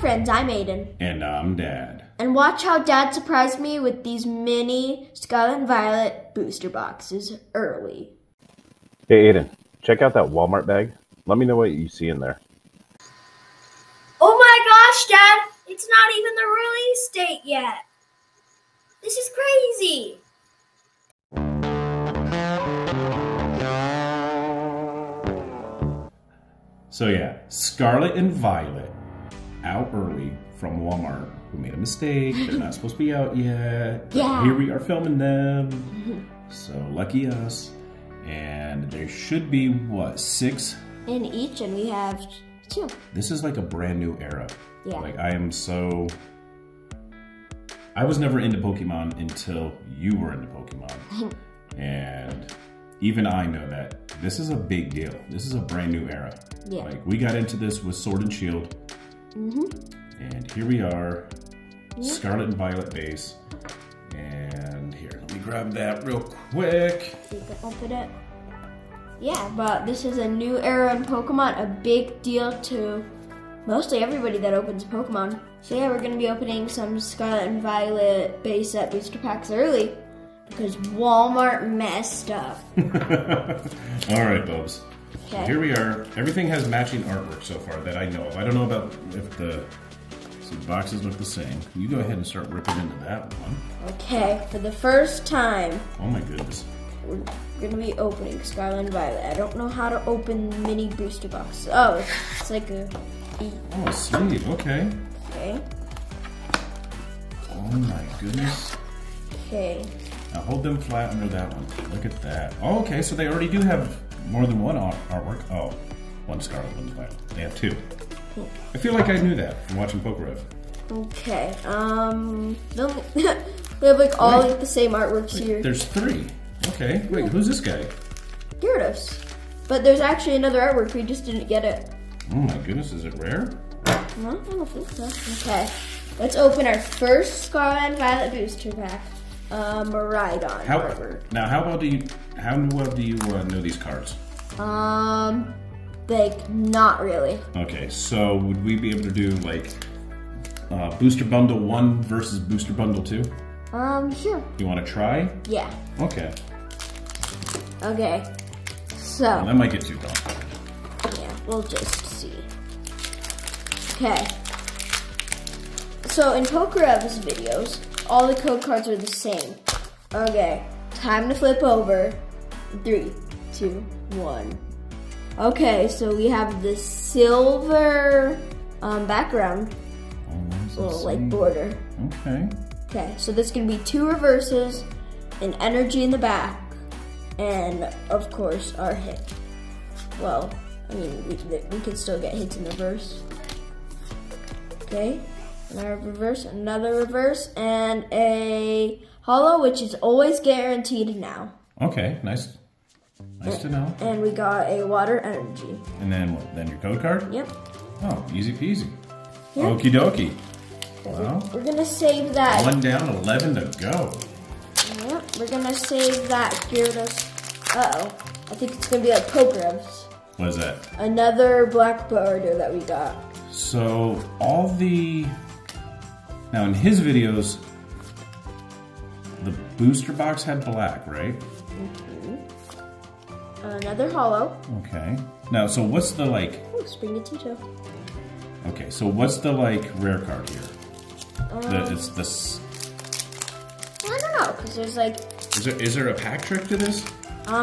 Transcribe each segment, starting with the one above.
friends, I'm Aiden. And I'm Dad. And watch how Dad surprised me with these mini Scarlet and Violet booster boxes early. Hey Aiden, check out that Walmart bag. Let me know what you see in there. Oh my gosh, Dad! It's not even the release date yet! This is crazy! So yeah, Scarlet and Violet, out early from Walmart. We made a mistake, they're not supposed to be out yet. Yeah. Here we are filming them. So lucky us. And there should be, what, 6? In each, and we have 2. This is like a brand new era. Yeah. Like, I am so... I was never into Pokemon until you were into Pokemon. And... even I know that this is a big deal. This is a brand new era. Yeah. Like, we got into this with Sword and Shield. Mm-hmm. And here we are. Yep. Scarlet and Violet base. And here, let me grab that real quick. You can open it. Yeah, but this is a new era in Pokemon. A big deal to mostly everybody that opens Pokemon. So yeah, we're going to be opening some Scarlet and Violet base set booster packs early. Because Walmart messed up. Alright, Bubs. Okay. Here we are. Everything has matching artwork so far that I know of. I don't know about if the boxes look the same. You go ahead and start ripping into that one. Okay, for the first time. Oh my goodness. We're going to be opening Scarlet and Violet. I don't know how to open mini booster boxes. Oh, it's like a... oh, a sleeve. Okay. Okay. Oh my goodness. Okay. Now hold them flat under that one. Look at that. Oh, okay, so they already do have more than one artwork. Oh, one Scarlet, one Violet. They have 2. Cool. I feel like I knew that from watching PokéRev. Okay, no, they have like all like the same artworks here. There's 3. Okay, wait, who's this guy? Gyarados. But there's actually another artwork, we just didn't get it. Oh my goodness, is it rare? No, I don't think so. Okay, let's open our first Scarlet and Violet booster pack. Miraidon. Now, how well do you know these cards? Like, not really. Okay, so would we be able to do, like, Booster Bundle 1 versus Booster Bundle 2? Sure. You want to try? Yeah. Okay. Okay, so... well, that might get too complicated. Yeah, we'll just see. Okay. So, in PokéRev's videos... all the code cards are the same. Okay, time to flip over. 3, 2, 1. Okay, so we have the silver background, little like border. Okay. Okay, so there's gonna be 2 reverses, an energy in the back, and of course our hit. Well, I mean we can still get hits in the reverse. Okay. Another reverse, another reverse, and a holo, which is always guaranteed now. Okay, nice. Nice to know. And we got a water energy. And then what? Then your code card? Yep. Oh, easy peasy. Yep. Okie dokie. Well, we're going to save that. 1 down, 11 to go. Yep, we're going to save that Gyarados. Uh-oh. I think it's going to be like PokéRevs. What is that? Another black border that we got. So, all the... now, in his videos, the booster box had black, right? Mm-hmm. Another holo. Okay. Now, so what's the, like... oh, Sprigatito. Okay, so what's the, like, rare card here? It's this... I don't know, because there's, like... Is there a pack trick to this?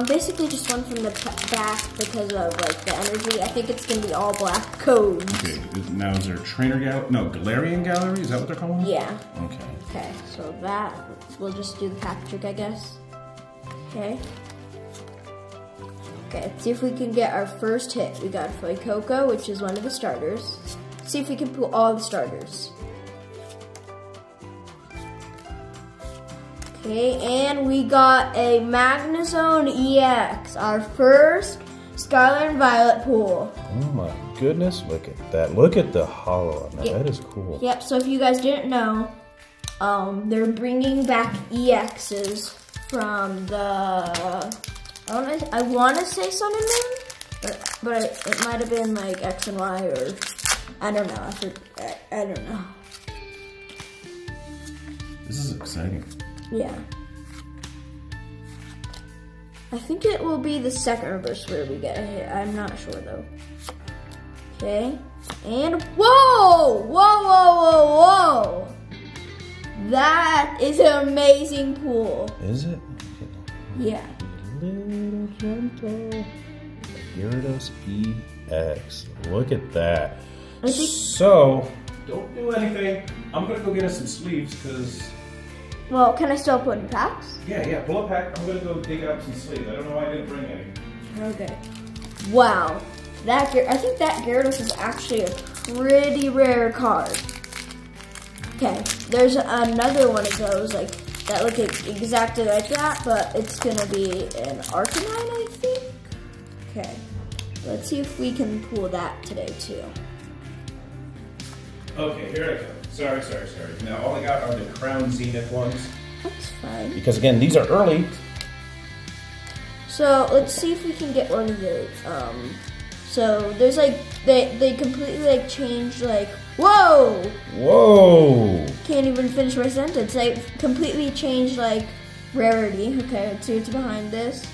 Basically just one from the back because of, like, the energy. I think it's going to be all black codes. Okay, now is there a trainer gallery? No, Galarian Gallery? Is that what they're calling it? Yeah. Okay. Okay, so that, we'll just do the pack trick, I guess. Okay. Okay, let's see if we can get our first hit. We got Fuecoco, which is one of the starters. Let's see if we can pull all the starters. Okay, and we got a Magnezone EX, our first Scarlet and Violet pool. Oh my goodness, look at that. Look at the holo on that. Yep. That is cool. Yep, so if you guys didn't know, they're bringing back EXs from the... I want to say Sun and Moon, but it might have been like X and Y or I don't know. I don't know. This is exciting. Yeah. I think it will be the second reverse rare we get here. I'm not sure though. Okay. And whoa! Whoa! Whoa! Whoa! Whoa! That is an amazing pool. Is it? Okay. Yeah. Little gentle. Gyarados EX. Look at that. So, don't do anything. I'm gonna go get us some sleeves because. Well, can I still put in packs? Yeah, yeah. Pull a pack. I'm gonna go dig out some sleeves. I don't know why I didn't bring any. Okay. Wow. That I think that Gyarados is actually a pretty rare card. Okay. There's another one of those like that look exactly like that, but it's gonna be an Arcanine, I think. Okay. Let's see if we can pull that today too. Okay, here I go. Sorry. Now all I got are the Crown Zenith ones. That's fine. Because again, these are early. So let's see if we can get one of the. So there's like they completely like changed like whoa. Whoa. Can't even finish my sentence. They completely changed like rarity. Okay, let's see what's behind this.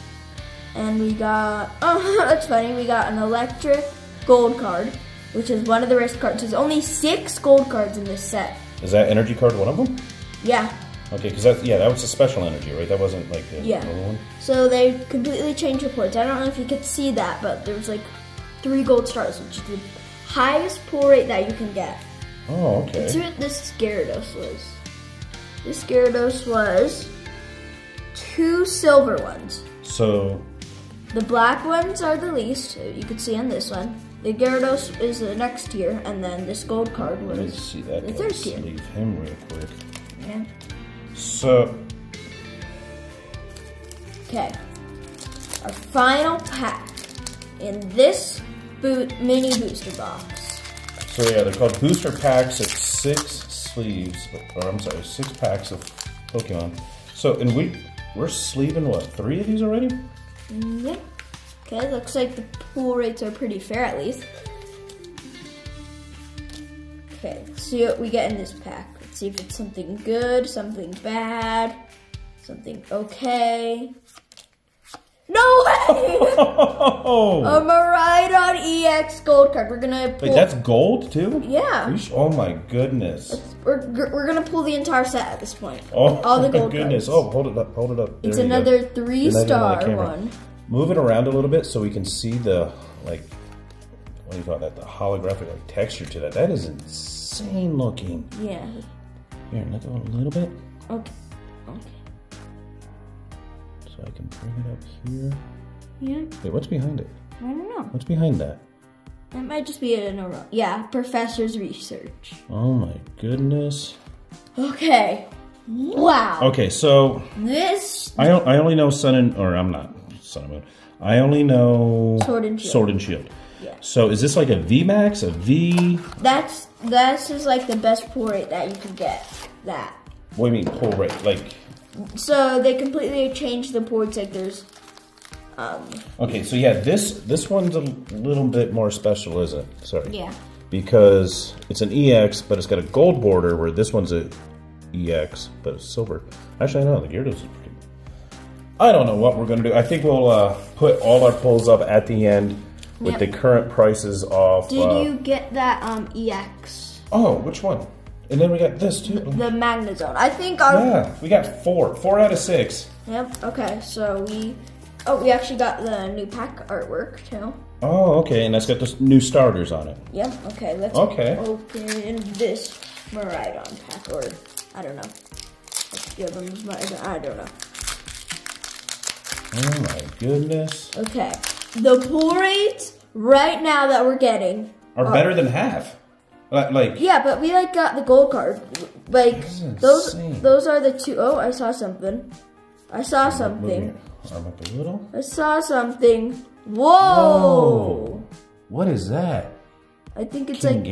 And we got oh that's funny. We got an electric gold card, which is one of the rarest cards. There's only 6 gold cards in this set. Is that energy card one of them? Yeah. Okay, because that was a special energy, right? That wasn't like the normal one? So they completely changed reports. I don't know if you could see that, but there was like 3 gold stars, which is the highest pull rate that you can get. Oh, okay. Let's see what this Gyarados was. This Gyarados was 2 silver ones. So... the black ones are the least, you could see on this one. The Gyarados is the next tier, and then this gold card was the third tier. Leave him real quick. Yeah. So. Okay. Our final pack in this mini booster box. So yeah, they're called booster packs. It's 6 packs of Pokemon. So and we're sleeving what 3 of these already? Yep. Okay, looks like the pull rates are pretty fair at least. Okay, let's see what we get in this pack. Let's see if it's something good, something bad, something okay. No way! A Miraidon EX gold card. We're gonna pull. Wait, that's gold too? Yeah. Oh my goodness. We're gonna pull the entire set at this point. Oh, all the gold goodness. Cards. Oh, hold it up. There it's another go. 3-star one. Move it around a little bit so we can see the, like, what do you call that? The holographic like texture to that. That is insane looking. Yeah. Here, let go a little bit. Okay. Okay. So I can bring it up here. Yeah. Wait, what's behind it? I don't know. What's behind that? That might just be an aura. Yeah, Professor's Research. Oh my goodness. Okay. Wow. Okay, so. This. I only know Sun and, or I'm not. Sun and Moon. I only know Sword and Shield. Yeah. So is this like a VMAX, a V? That's just like the best pull rate that you can get. That. What do you mean pull rate? Like. So they completely changed the ports. Like there's. Okay, so yeah, this one's a little bit more special, isn't it? Sorry. Yeah. Because it's an EX, but it's got a gold border. Where this one's a EX, but it's silver. Actually, I know the Gyarados is pretty. I don't know what we're going to do. I think we'll put all our pulls up at the end with the current prices off. Did you get that EX? Oh, which one? And then we got this too. The Magnezone. I think our... yeah, we got 4. 4 out of 6. Yep. Okay, so we... oh, we actually got the new pack artwork too. Oh, okay, and that's got the new starters on it. Yep, okay. Let's open this Miraidon pack, or I don't know. Let's give them Miraidon. I don't know. Oh my goodness. Okay. The pull rates right now that we're getting are better than half. Like yeah, but we like got the gold card. Like those are the 2. Oh, I saw something. Arm up a little. I saw something. Whoa. What is that? I think it's King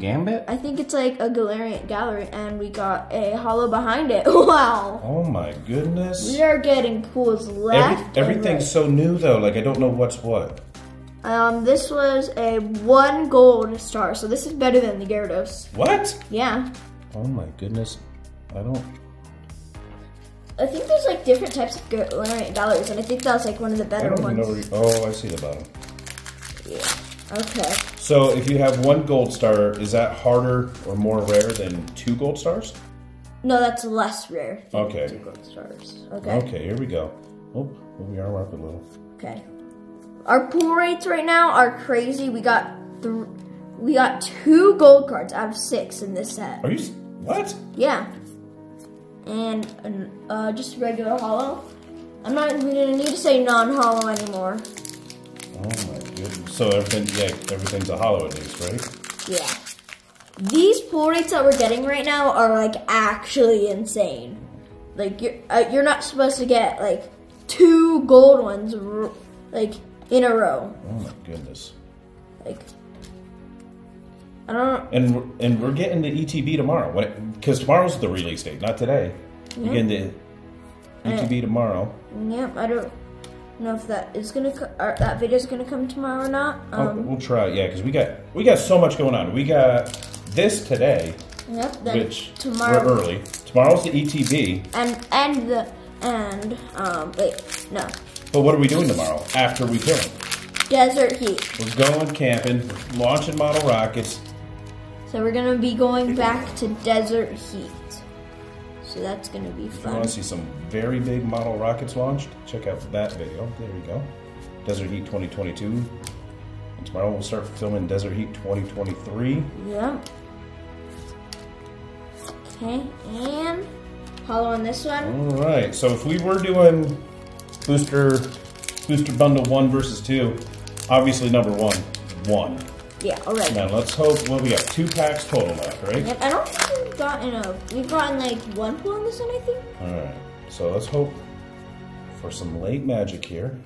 Gambit? I think it's like a Galarian Gallery, and we got a holo behind it. Wow. Oh my goodness. We are getting pools left. Everything's so new though, like I don't know what's what. This was a 1 gold star, so this is better than the Gyarados. What? Yeah. Oh my goodness. I think there's like different types of Galarian Galleries, and I think that was like one of the better ones. Oh, I see the bottom. Yeah. Okay. So if you have 1 gold star, is that harder or more rare than 2 gold stars? No, that's less rare than okay. 2 gold stars. Okay. Okay, here we go. Oh, move your arm up a little. Okay. Our pull rates right now are crazy. We got 2 gold cards out of 6 in this set. Are you what? Yeah. And just regular hollow. We didn't need to say non-hollow anymore. Oh my goodness! So everything's a hollow at least, right? Yeah. These pull rates that we're getting right now are like actually insane. Like you're not supposed to get like 2 gold ones like in a row. Oh my goodness. Like. I don't know. And we're getting the ETB tomorrow, because tomorrow's the release date, not today. Yep. We're getting the ETB tomorrow. Yeah, I don't know if that video's gonna come tomorrow or not. We'll try, yeah, because we got so much going on. We got this today. Yep. Then which tomorrow we're early. Tomorrow's the ETB. Wait, no. But what are we doing tomorrow after we kill him? Desert Heat. We're going camping. We're launching model rockets. So we're going to be going back to Desert Heat. So that's going to be fun. If you want to see some very big model rockets launched, check out that video. There we go. Desert Heat 2022. And tomorrow we'll start filming Desert Heat 2023. Yep. Okay, and follow on this one. All right, so if we were doing Booster Bundle 1 versus 2, obviously number 1 won. Yeah, alright. Now let's hope, well, we got 2 packs total left, right? Yep, I don't think we've gotten like 1 pull on this one, I think. Alright, so let's hope for some late magic here.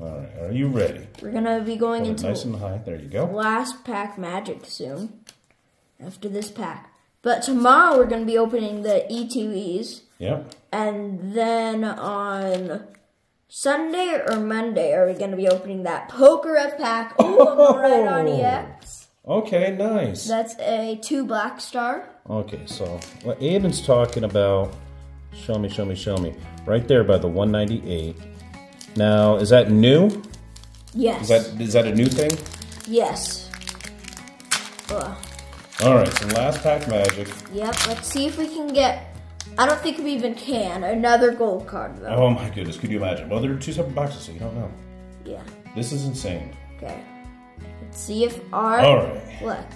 Alright, are you ready? We're gonna be going into nice and high, there you go. Last pack magic soon, after this pack. But tomorrow we're gonna be opening the ETBs. Yep. And then on Sunday or Monday are we going to be opening that PokéRev pack? Oh, Miraidon EX. Okay, nice. That's a 2 black star. Okay, so what Aiden's talking about, show me, right there by the 198. Now, is that new? Yes. Is that a new thing? Yes. Ugh. All right, so last pack magic. Yep, let's see if we can get... I don't think we even can. Another gold card, though. Oh, my goodness. Could you imagine? Well, there are 2 separate boxes, so you don't know. Yeah. This is insane. Okay. Let's see if our luck...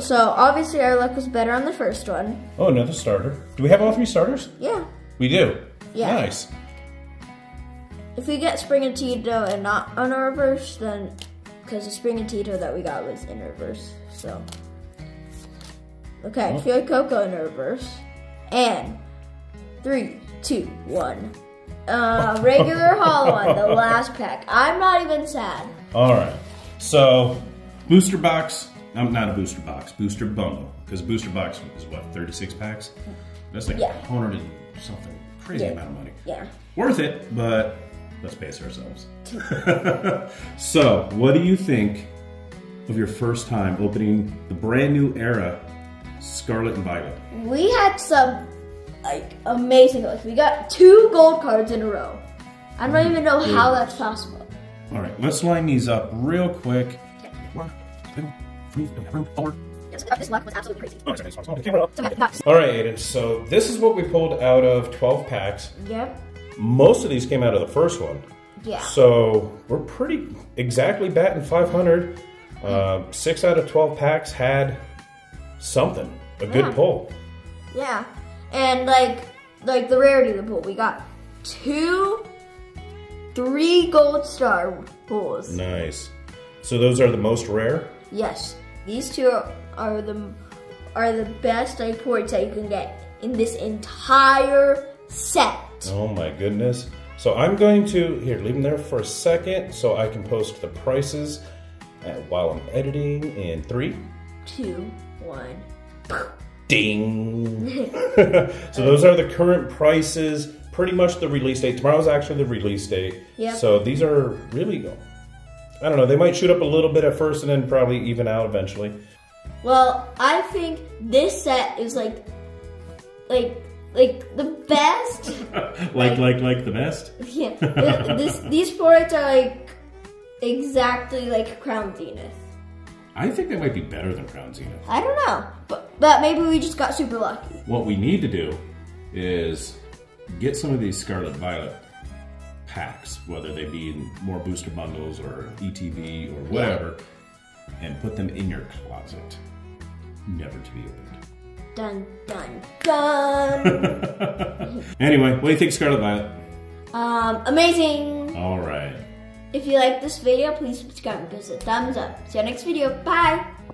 So, obviously, our luck was better on the first one. Oh, another starter. Do we have all 3 starters? Yeah. We do? Yeah. Nice. If we get Sprigatito and not on a reverse, then... Because the Sprigatito that we got was in reverse, so... Okay, Fuecoco in reverse. And 3, 2, 1. Regular hollow on the last pack. I'm not even sad. All right. So, booster box. I'm not a booster box. Booster bundle. Because booster box is what, 36 packs. That's like 100 and something crazy amount of money. Yeah. Worth it, but let's pace ourselves. So, what do you think of your first time opening the brand new era? Scarlet and Violet. We had some like amazing looks. We got 2 gold cards in a row. I don't even know how that's possible. All right, let's line these up real quick. Yeah. 1, 2, 3, 4. This luck was absolutely crazy. Oh, sorry, all right, Aiden. So this is what we pulled out of 12 packs. Yep. Most of these came out of the first one. Yeah. So we're pretty exactly batting 500. 6 out of 12 packs had something. A good pull. Yeah. And like the rarity of the pull. We got 2 3 gold star pulls. Nice. So those are the most rare? Yes. These 2 are the best reports that you can get in this entire set. Oh my goodness. So I'm going to leave them there for a second so I can post the prices while I'm editing in 3, 2, 1. Ding. So those are the current prices, pretty much the release date. Tomorrow's actually the release date. Yep. So these are really I don't know, they might shoot up a little bit at first and then probably even out eventually. Well, I think this set is like the best. like the best? Yeah. These products are like exactly like Crown Zenith. I think they might be better than Crown Zenith. I don't know, but maybe we just got super lucky. What we need to do is get some of these Scarlet Violet packs, whether they be in more booster bundles or ETV or whatever, yeah, and put them in your closet, never to be opened. Dun, dun, dun! Anyway, what do you think, Scarlet Violet? Amazing! All right. If you like this video, please subscribe and give us a thumbs up. See you next video. Bye!